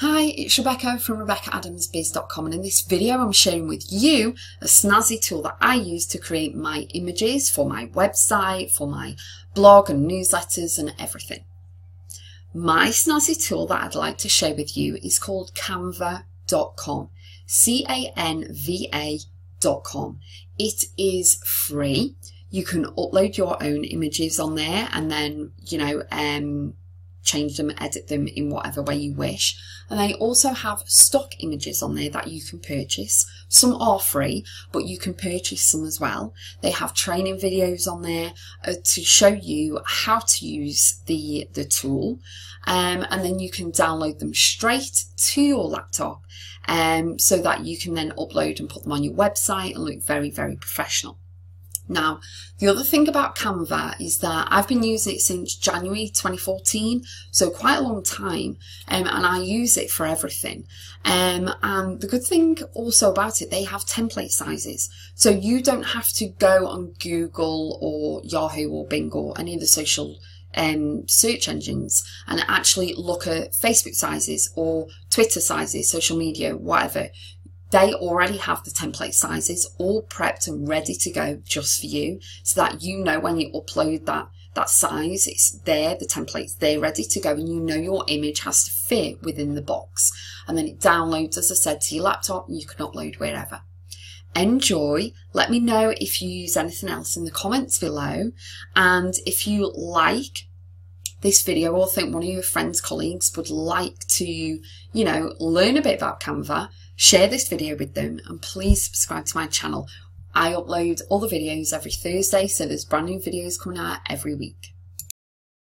Hi, it's Rebecca from RebeccaAdamsBiz.com, and in this video I'm sharing with you a snazzy tool that I use to create my images for my website, for my blog and newsletters and everything. My snazzy tool that I'd like to share with you is called Canva.com, C-A-N-V-A.com. It is free. You can upload your own images on there and then, change them, edit them in whatever way you wish. And they also have stock images on there that you can purchase. Some are free, but you can purchase some as well. They have training videos on there to show you how to use the tool. And then you can download them straight to your laptop so that you can then upload and put them on your website and look very, very professional. Now, the other thing about Canva is that I've been using it since January 2014, so quite a long time, and I use it for everything. And the good thing also about it, they have template sizes, so you don't have to go on Google or Yahoo or Bing or any of the social search engines and actually look at Facebook sizes or Twitter sizes, social media, whatever. They already have the template sizes all prepped and ready to go just for you, so that you know when you upload that size, it's there, the template's there ready to go, and you know your image has to fit within the box. And then it downloads, as I said, to your laptop, and you can upload wherever. Enjoy. Let me know if you use anything else in the comments below, and if you like this video or think one of your friends, colleagues would like to, learn a bit about Canva, share this video with them, and please subscribe to my channel. I upload all the videos every Thursday, so there's brand new videos coming out every week.